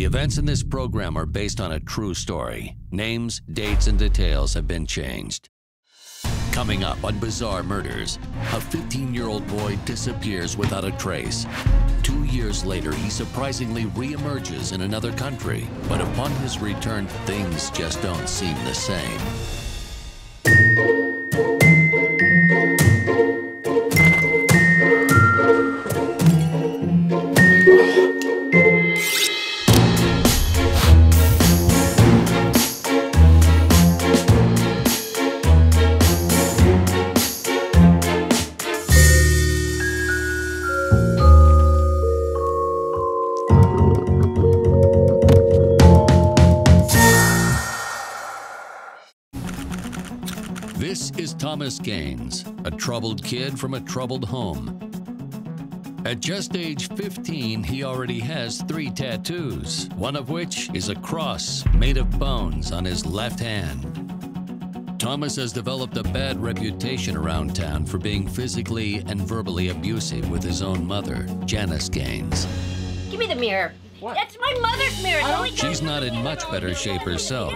The events in this program are based on a true story. Names, dates, and details have been changed. Coming up on Bizarre Murders, a 15-year-old boy disappears without a trace. 2 years later, he surprisingly reemerges in another country. But upon his return, things just don't seem the same. This is Thomas Gaines, a troubled kid from a troubled home. At just age 15, he already has 3 tattoos, one of which is a cross made of bones on his left hand. Thomas has developed a bad reputation around town for being physically and verbally abusive with his own mother, Janice Gaines. Give me the mirror. What? That's my mother's mirror. She's not in much better shape herself.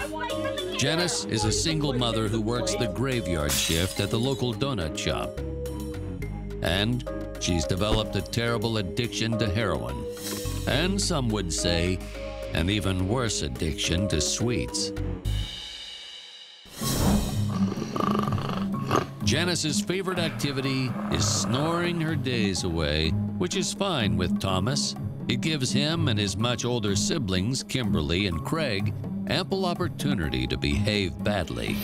Janice is a single mother who works the graveyard shift at the local donut shop. And she's developed a terrible addiction to heroin. And some would say, an even worse addiction to sweets. Janice's favorite activity is snoring her days away, which is fine with Thomas. It gives him and his much older siblings, Kimberly and Craig, ample opportunity to behave badly.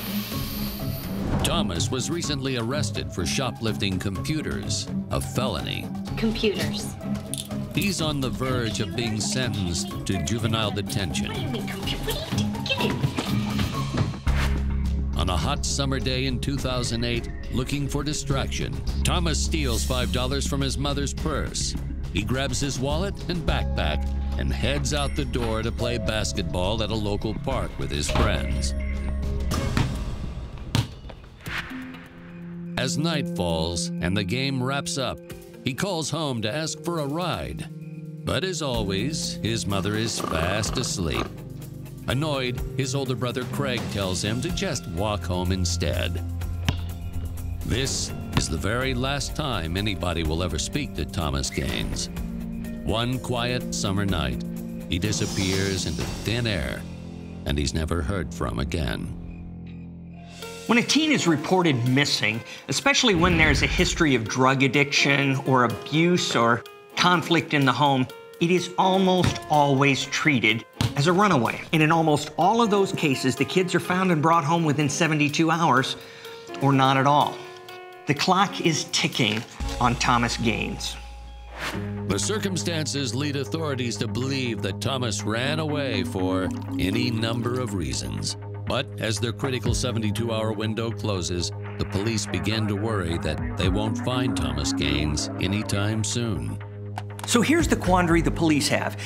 Thomas was recently arrested for shoplifting computers, a felony. Computers. He's on the verge of being sentenced to juvenile detention. On a hot summer day in 2008, looking for distraction, Thomas steals $5 from his mother's purse. He grabs his wallet and backpack and heads out the door to play basketball at a local park with his friends. As night falls and the game wraps up, he calls home to ask for a ride. But as always, his mother is fast asleep. Annoyed, his older brother Craig tells him to just walk home instead. This is the very last time anybody will ever speak to Thomas Gaines. One quiet summer night, he disappears into thin air, and he's never heard from again. When a teen is reported missing, especially when there's a history of drug addiction or abuse or conflict in the home, it is almost always treated as a runaway. And in almost all of those cases, the kids are found and brought home within 72 hours or not at all. The clock is ticking on Thomas Gaines. The circumstances lead authorities to believe that Thomas ran away for any number of reasons. But as their critical 72-hour window closes, the police begin to worry that they won't find Thomas Gaines anytime soon. So here's the quandary the police have.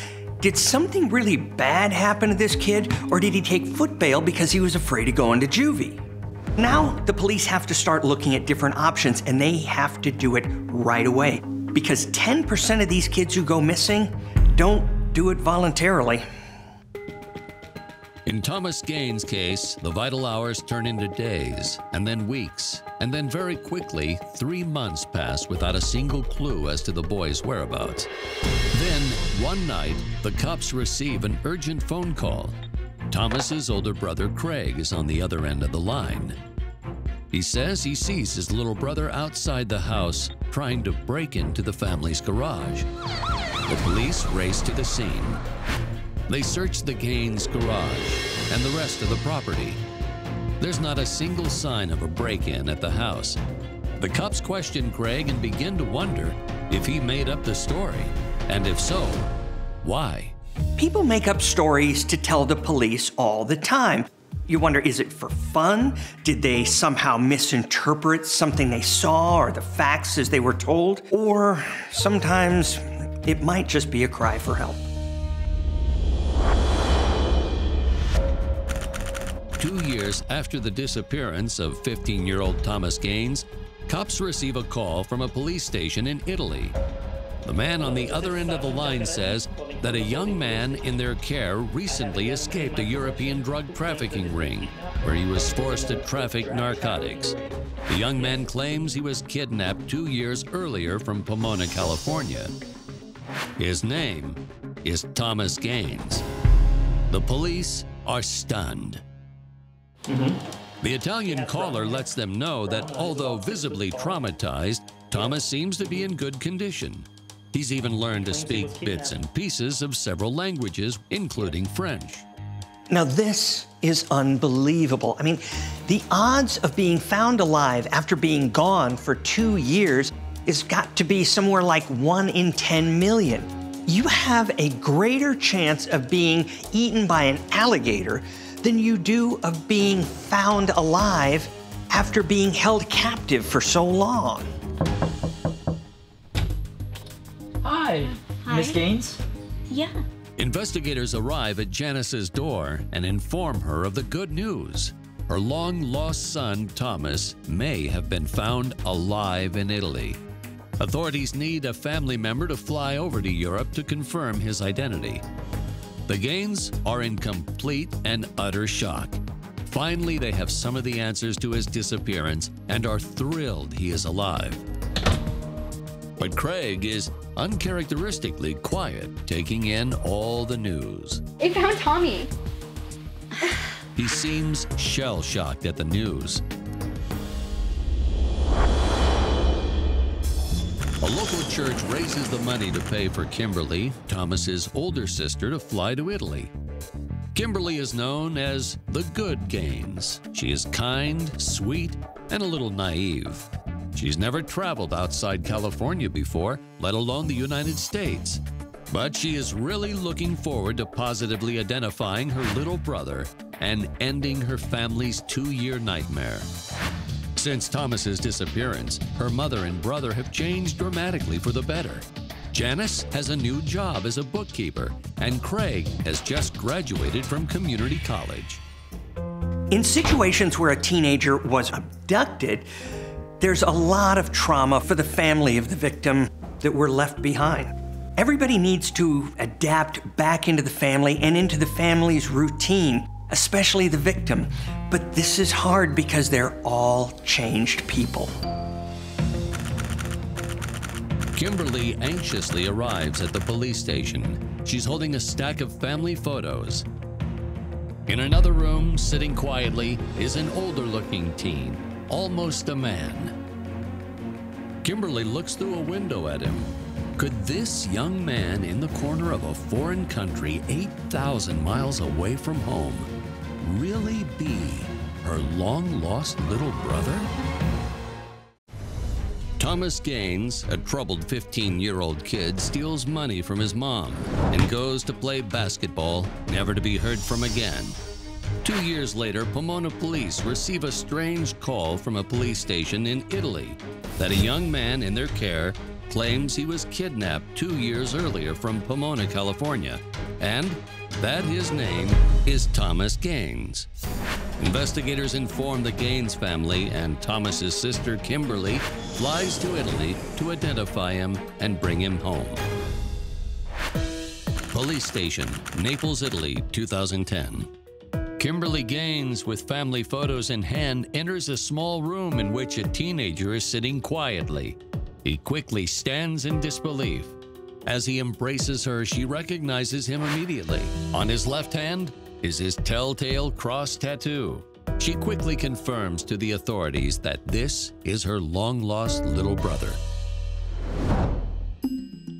Did something really bad happen to this kid, or did he take foot bail because he was afraid of going to juvie? Now the police have to start looking at different options, and they have to do it right away, because 10% of these kids who go missing don't do it voluntarily. In Thomas Gaines' case, the vital hours turn into days, and then weeks, and then very quickly, 3 months pass without a single clue as to the boy's whereabouts. Then, one night, the cops receive an urgent phone call. Thomas's older brother, Craig, is on the other end of the line. He says he sees his little brother outside the house trying to break into the family's garage. The police race to the scene. They search the Gaines garage and the rest of the property. There's not a single sign of a break-in at the house. The cops question Craig and begin to wonder if he made up the story, and if so, why? People make up stories to tell the police all the time. You wonder, is it for fun? Did they somehow misinterpret something they saw or the facts as they were told? Or sometimes it might just be a cry for help. 2 years after the disappearance of 15-year-old Thomas Gaines, cops receive a call from a police station in Italy. The man on the other end of the line says that a young man in their care recently escaped a European drug trafficking ring where he was forced to traffic narcotics. The young man claims he was kidnapped 2 years earlier from Pomona, California. His name is Thomas Gaines. The police are stunned. The Italian caller lets them know that although visibly traumatized, Thomas seems to be in good condition. He's even learned to speak bits and pieces of several languages, including French. Now this is unbelievable. I mean, the odds of being found alive after being gone for 2 years has got to be somewhere like 1 in 10 million. You have a greater chance of being eaten by an alligator than you do of being found alive after being held captive for so long. Hi, Miss Gaines? Yeah. Investigators arrive at Janice's door and inform her of the good news. Her long-lost son, Thomas, may have been found alive in Italy. Authorities need a family member to fly over to Europe to confirm his identity. The Gaines are in complete and utter shock. Finally, they have some of the answers to his disappearance and are thrilled he is alive. But Craig is uncharacteristically quiet, taking in all the news. They found Tommy. He seems shell-shocked at the news. A local church raises the money to pay for Kimberly, Thomas's older sister, to fly to Italy. Kimberly is known as the Good Gaines. She is kind, sweet, and a little naive. She's never traveled outside California before, let alone the United States. But she is really looking forward to positively identifying her little brother and ending her family's 2-year nightmare. Since Thomas's disappearance, her mother and brother have changed dramatically for the better. Janice has a new job as a bookkeeper, and Craig has just graduated from community college. In situations where a teenager was abducted, there's a lot of trauma for the family of the victim that were left behind. Everybody needs to adapt back into the family and into the family's routine, especially the victim. But this is hard because they're all changed people. Kimberly anxiously arrives at the police station. She's holding a stack of family photos. In another room, sitting quietly, is an older-looking teen, almost a man. Kimberly looks through a window at him. Could this young man in the corner of a foreign country 8,000 miles away from home really be her long-lost little brother? Thomas Gaines, a troubled 15-year-old kid, steals money from his mom and goes to play basketball, never to be heard from again. 2 years later, Pomona police receive a strange call from a police station in Italy that a young man in their care claims he was kidnapped 2 years earlier from Pomona, California, and that his name is Thomas Gaines. Investigators inform the Gaines family, and Thomas's sister, Kimberly, flies to Italy to identify him and bring him home. Police station, Naples, Italy, 2010. Kimberly Gaines, with family photos in hand, enters a small room in which a teenager is sitting quietly. He quickly stands in disbelief. As he embraces her, she recognizes him immediately. On his left hand is his telltale cross tattoo. She quickly confirms to the authorities that this is her long-lost little brother.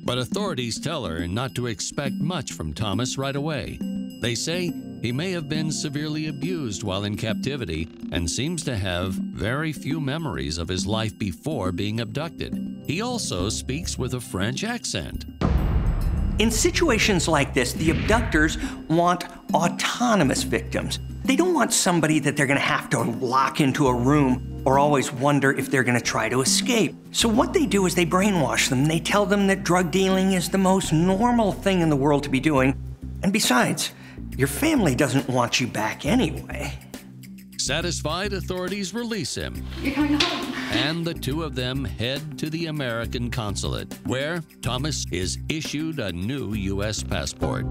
But authorities tell her not to expect much from Thomas right away. They say he may have been severely abused while in captivity and seems to have very few memories of his life before being abducted. He also speaks with a French accent. In situations like this, the abductors want autonomous victims. They don't want somebody that they're gonna have to lock into a room or always wonder if they're gonna try to escape. So what they do is they brainwash them. They tell them that drug dealing is the most normal thing in the world to be doing. And besides, your family doesn't want you back anyway. Satisfied, authorities release him. You're coming home. and the two of them head to the American consulate, where Thomas is issued a new U.S. passport.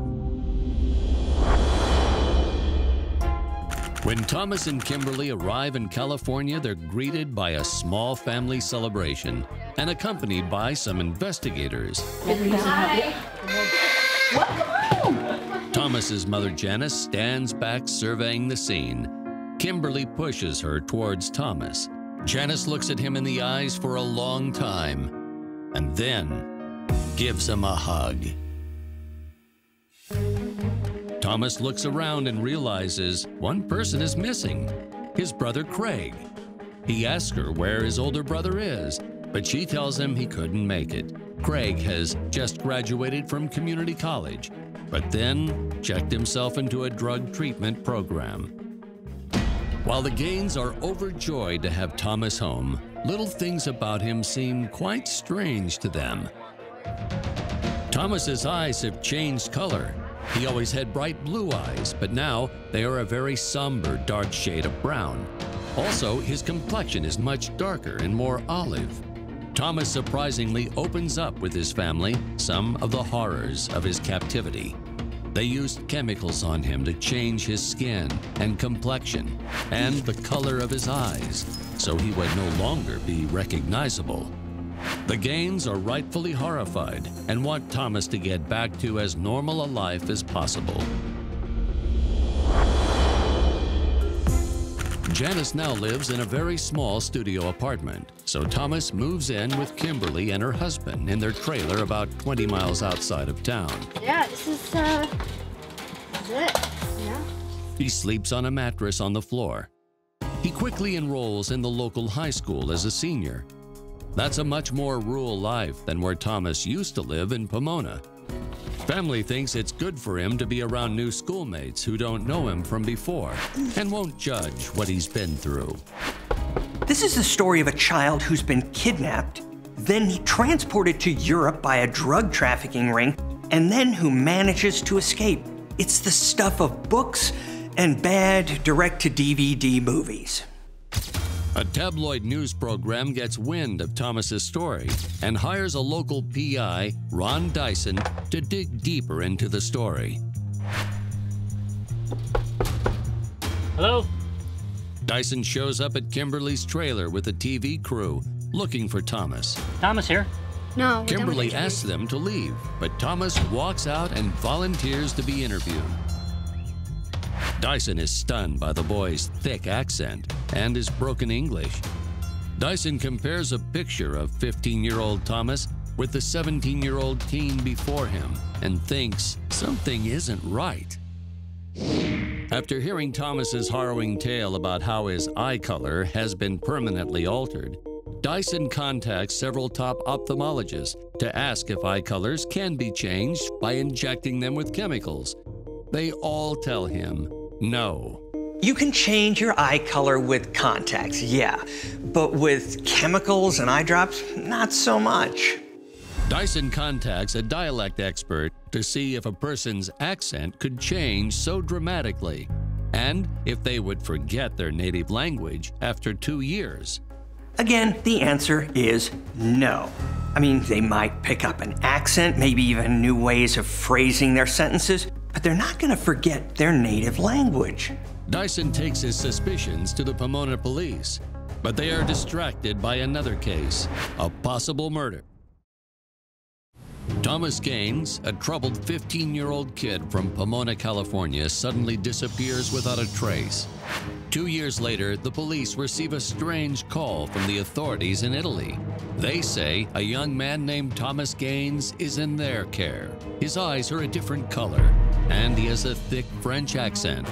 When Thomas and Kimberly arrive in California, they're greeted by a small family celebration and accompanied by some investigators. Hi. Welcome. Thomas's mother, Janice, stands back surveying the scene. Kimberly pushes her towards Thomas. Janice looks at him in the eyes for a long time and then gives him a hug. Thomas looks around and realizes one person is missing, his brother Craig. He asks her where his older brother is, but she tells him he couldn't make it. Craig has just graduated from community college, but then checked himself into a drug treatment program. While the Gaines are overjoyed to have Thomas home, little things about him seem quite strange to them. Thomas's eyes have changed color. He always had bright blue eyes, but now they are a very somber, dark shade of brown. Also, his complexion is much darker and more olive. Thomas surprisingly opens up with his family some of the horrors of his captivity. They used chemicals on him to change his skin and complexion and the color of his eyes, so he would no longer be recognizable. The Gaines are rightfully horrified and want Thomas to get back to as normal a life as possible. Janice now lives in a very small studio apartment, so Thomas moves in with Kimberly and her husband in their trailer about 20 miles outside of town. Yeah, this is it, yeah. He sleeps on a mattress on the floor. He quickly enrolls in the local high school as a senior. That's a much more rural life than where Thomas used to live in Pomona. Family thinks it's good for him to be around new schoolmates who don't know him from before and won't judge what he's been through. This is the story of a child who's been kidnapped, then transported to Europe by a drug trafficking ring, and then who manages to escape. It's the stuff of books and bad direct-to-DVD movies. A tabloid news program gets wind of Thomas's story and hires a local PI, Ron Dyson, to dig deeper into the story. Hello? Dyson shows up at Kimberly's trailer with a TV crew looking for Thomas. Thomas here? No. Kimberly asks them to leave, but Thomas walks out and volunteers to be interviewed. Dyson is stunned by the boy's thick accent and his broken English. Dyson compares a picture of 15-year-old Thomas with the 17-year-old teen before him and thinks something isn't right. After hearing Thomas's harrowing tale about how his eye color has been permanently altered, Dyson contacts several top ophthalmologists to ask if eye colors can be changed by injecting them with chemicals. They all tell him no. You can change your eye color with contacts, yeah, but with chemicals and eye drops, not so much. Dyson contacts a dialect expert to see if a person's accent could change so dramatically and if they would forget their native language after 2 years. Again, the answer is no. I mean, they might pick up an accent, maybe even new ways of phrasing their sentences, but they're not going to forget their native language. Dyson takes his suspicions to the Pomona police, but they are distracted by another case, a possible murder. Thomas Gaines, a troubled 15-year-old kid from Pomona, California, suddenly disappears without a trace. 2 years later, the police receive a strange call from the authorities in Italy. They say a young man named Thomas Gaines is in their care. His eyes are a different color, and he has a thick French accent.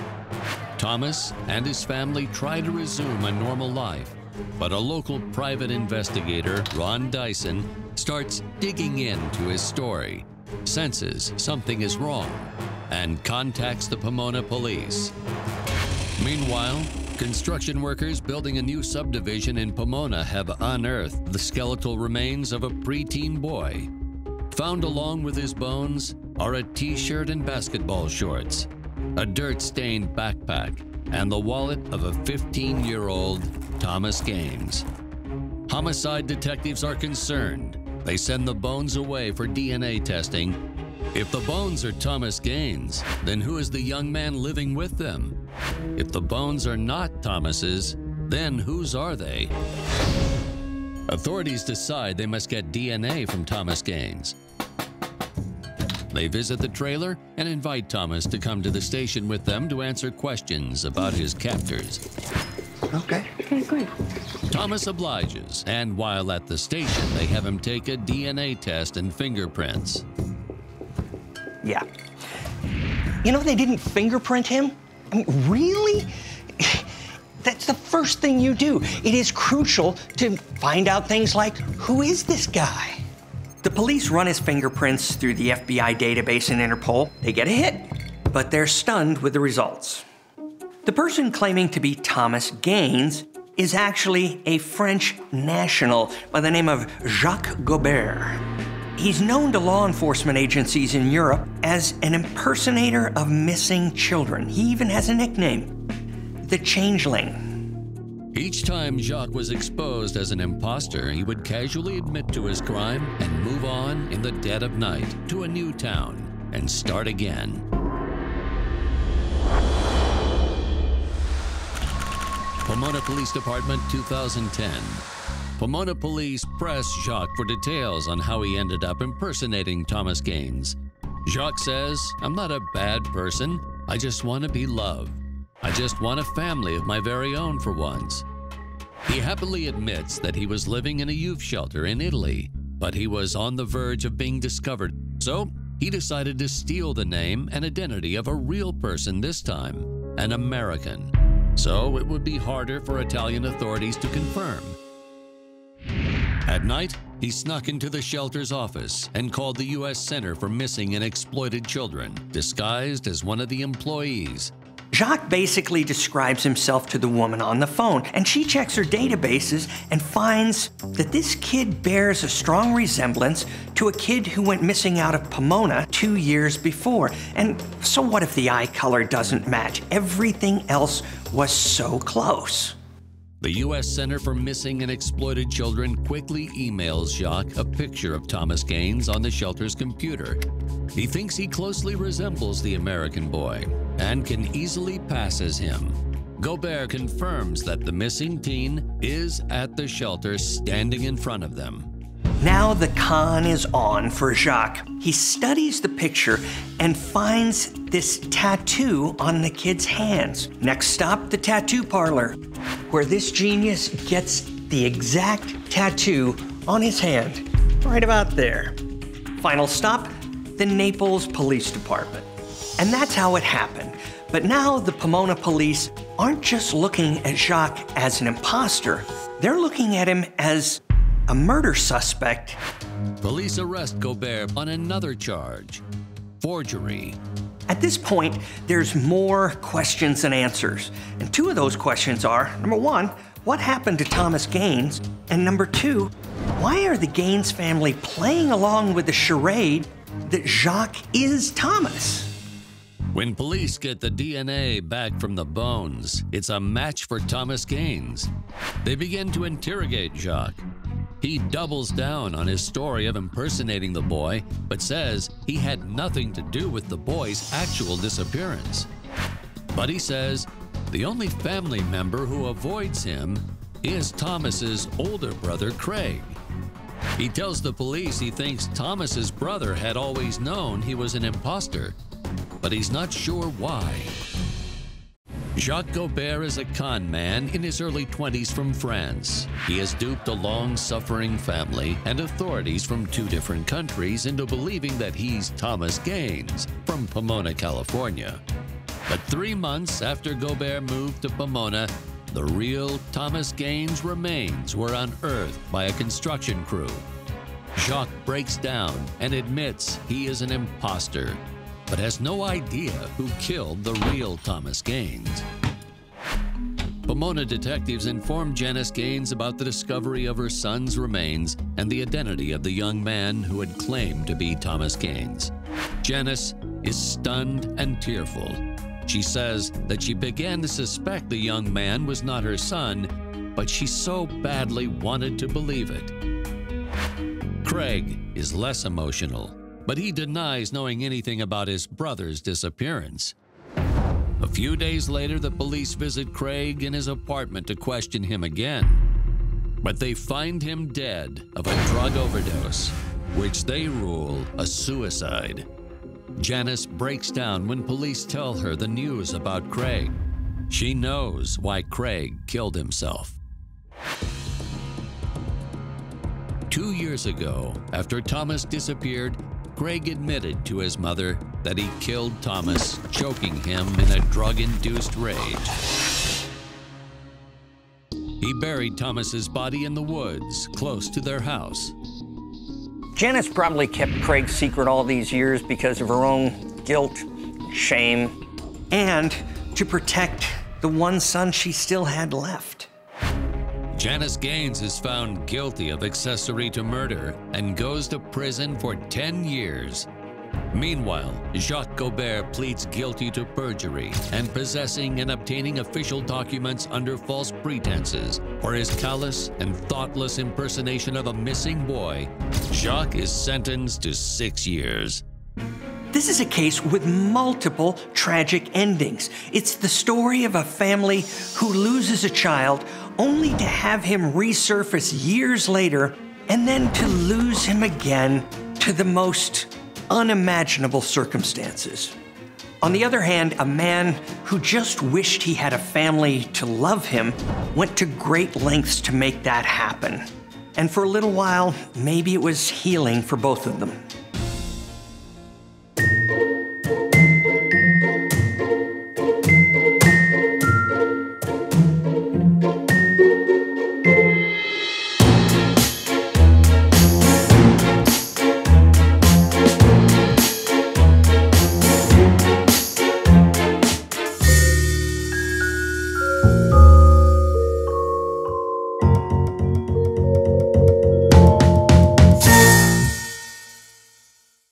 Thomas and his family try to resume a normal life, but a local private investigator, Ron Dyson, starts digging into his story, senses something is wrong, and contacts the Pomona police. Meanwhile, construction workers building a new subdivision in Pomona have unearthed the skeletal remains of a preteen boy. Found along with his bones are a t-shirt and basketball shorts, a dirt-stained backpack, and the wallet of a 15-year-old Thomas Gaines. Homicide detectives are concerned. They send the bones away for DNA testing. If the bones are Thomas Gaines, then who is the young man living with them? If the bones are not Thomas's, then whose are they? Authorities decide they must get DNA from Thomas Gaines. They visit the trailer and invite Thomas to come to the station with them to answer questions about his captors. Okay. Okay, great. Thomas obliges, and while at the station, they have him take a DNA test and fingerprints. Yeah. You know, they didn't fingerprint him? I mean, really? That's the first thing you do. It is crucial to find out things like, who is this guy? The police run his fingerprints through the FBI database and Interpol. They get a hit, but they're stunned with the results. The person claiming to be Thomas Gaines is actually a French national by the name of Jacques Gobert. He's known to law enforcement agencies in Europe as an impersonator of missing children. He even has a nickname, the Changeling. Each time Jacques was exposed as an imposter, he would casually admit to his crime and move on in the dead of night to a new town and start again. Pomona Police Department, 2010. Pomona police press Jacques for details on how he ended up impersonating Thomas Gaines. Jacques says, "I'm not a bad person. I just want to be loved. I just want a family of my very own for once." He happily admits that he was living in a youth shelter in Italy, but he was on the verge of being discovered, so he decided to steal the name and identity of a real person this time, an American, so it would be harder for Italian authorities to confirm. At night, he snuck into the shelter's office and called the U.S. Center for Missing and Exploited Children, disguised as one of the employees. Jacques basically describes himself to the woman on the phone, and she checks her databases and finds that this kid bears a strong resemblance to a kid who went missing out of Pomona 2 years before. And so what if the eye color doesn't match? Everything else was so close. The U.S. Center for Missing and Exploited Children quickly emails Jacques a picture of Thomas Gaines on the shelter's computer. He thinks he closely resembles the American boy and can easily pass as him. Gobert confirms that the missing teen is at the shelter standing in front of them. Now the con is on for Jacques. He studies the picture and finds this tattoo on the kid's hands. Next stop, the tattoo parlor, where this genius gets the exact tattoo on his hand, right about there. Final stop, the Naples Police Department. And that's how it happened. But now the Pomona police aren't just looking at Jacques as an imposter. They're looking at him as a murder suspect. Police arrest Gobert on another charge, forgery. At this point, there's more questions than answers. And two of those questions are, number one, what happened to Thomas Gaines? And number two, why are the Gaines family playing along with the charade that Jacques is Thomas? When police get the DNA back from the bones, it's a match for Thomas Gaines. They begin to interrogate Jacques. He doubles down on his story of impersonating the boy, but says he had nothing to do with the boy's actual disappearance. But he says the only family member who avoids him is Thomas's older brother, Craig. He tells the police he thinks Thomas's brother had always known he was an imposter, but he's not sure why. Jacques Gobert is a con man in his early 20s from France. He has duped a long-suffering family and authorities from two different countries into believing that he's Thomas Gaines from Pomona, California. But 3 months after Gobert moved to Pomona, the real Thomas Gaines' remains were unearthed by a construction crew. Jacques breaks down and admits he is an imposter, but has no idea who killed the real Thomas Gaines. Pomona detectives inform Janice Gaines about the discovery of her son's remains and the identity of the young man who had claimed to be Thomas Gaines. Janice is stunned and tearful. She says that she began to suspect the young man was not her son but she so badly wanted to believe it. Craig is less emotional, but he denies knowing anything about his brother's disappearance. A few days later, the police visit Craig in his apartment to question him again, but they find him dead of a drug overdose, which they rule a suicide. Janice breaks down when police tell her the news about Craig. She knows why Craig killed himself. 2 years ago, after Thomas disappeared, Craig admitted to his mother that he killed Thomas, choking him in a drug-induced rage. He buried Thomas's body in the woods close to their house. Janice probably kept Craig's secret all these years because of her own guilt, shame, and to protect the one son she still had left. Janice Gaines is found guilty of accessory to murder and goes to prison for 10 years. Meanwhile, Jacques Gobert pleads guilty to perjury and possessing and obtaining official documents under false pretenses for his callous and thoughtless impersonation of a missing boy. Jacques is sentenced to 6 years. This is a case with multiple tragic endings. It's the story of a family who loses a child only to have him resurface years later and then to lose him again to the most unimaginable circumstances. On the other hand, a man who just wished he had a family to love him went to great lengths to make that happen. And for a little while, maybe it was healing for both of them.